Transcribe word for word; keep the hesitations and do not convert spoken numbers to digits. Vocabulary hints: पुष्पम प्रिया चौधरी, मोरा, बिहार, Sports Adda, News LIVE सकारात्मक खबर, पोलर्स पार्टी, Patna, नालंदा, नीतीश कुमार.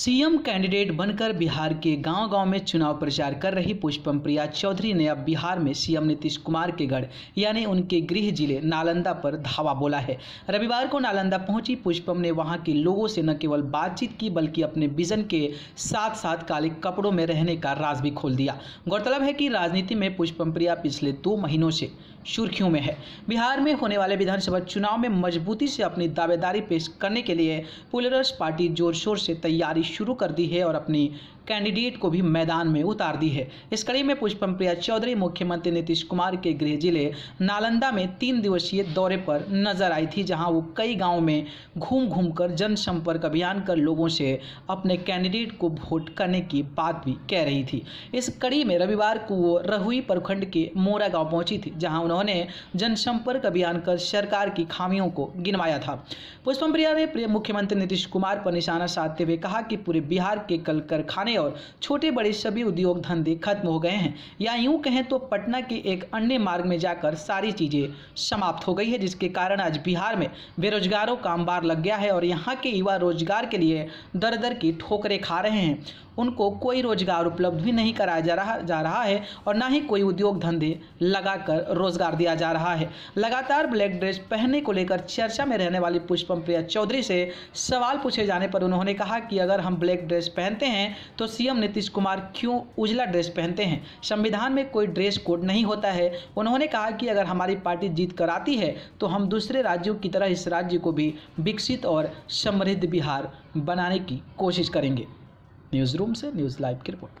CM candidate बनकर बिहार के गांव-गांव में चुनाव प्रचार कर रही पुष्पम प्रिया चौधरी ने अब बिहार में सीएम नीतीश कुमार के गढ़ यानी उनके गृह जिले नालंदा पर धावा बोला है। रविवार को नालंदा पहुंची पुष्पम ने वहां के लोगों से न केवल बातचीत की बल्कि अपने विजन के साथ साथ काले कपड़ों में रहने का राज भी खोल दिया। गौरतलब है कि राजनीति में पुष्पम प्रिया पिछले दो महीनों से सुर्खियों में है। बिहार में होने वाले विधानसभा चुनाव में मजबूती से अपनी दावेदारी पेश करने के लिए पोलर्स पार्टी जोर शोर से तैयारी शुरू कर दी है और अपनी कैंडिडेट को भी मैदान में उतार दी है। इस कड़ी में पुष्पम प्रिया चौधरी मुख्यमंत्री नीतीश कुमार के गृह जिले नालंदा में तीन दिवसीय दौरे पर नजर आई थी, जहां वो कई गांवों में घूम घूम कर जनसंपर्क अभियान कर लोगों से अपने कैंडिडेट को वोट करने की बात भी कह रही थी। इस कड़ी में रविवार को वो रहुई प्रखंड के मोरा गाँव पहुंची थी, जहाँ उन्होंने जनसंपर्क अभियान कर सरकार की खामियों को गिनवाया था। पुष्पम प्रिया ने मुख्यमंत्री नीतीश कुमार पर निशाना साधते हुए कहा कि पूरे बिहार के कल कारखाने और छोटे बड़े सभी उद्योग धंधे खत्म हो गए हैं, या यूं कहें तो पटना के एक अन्य मार्ग में जाकर सारी चीजें समाप्त हो गई है, जिसके कारण आज बिहार में बेरोजगारों का अंबार लग गया है और यहां के युवा रोजगार के लिए दर दर की ठोकरें खा रहे हैं। उनको कोई रोजगार उपलब्ध भी नहीं कराया जा रहा जा रहा है और ना ही कोई उद्योग धंधे लगाकर रोजगार दिया जा रहा है। लगातार ब्लैक ड्रेस पहनने को लेकर चर्चा में रहने वाली पुष्पम प्रिया चौधरी से सवाल पूछे जाने पर उन्होंने कहा कि अगर हम ब्लैक ड्रेस पहनते हैं तो सीएम नीतीश कुमार क्यों उजला ड्रेस पहनते हैं? संविधान में कोई ड्रेस कोड नहीं होता है। उन्होंने कहा कि अगर हमारी पार्टी जीत कर आती है तो हम दूसरे राज्यों की तरह इस राज्य को भी विकसित और समृद्ध बिहार बनाने की कोशिश करेंगे। न्यूज़ रूम से न्यूज़ लाइव की रिपोर्ट।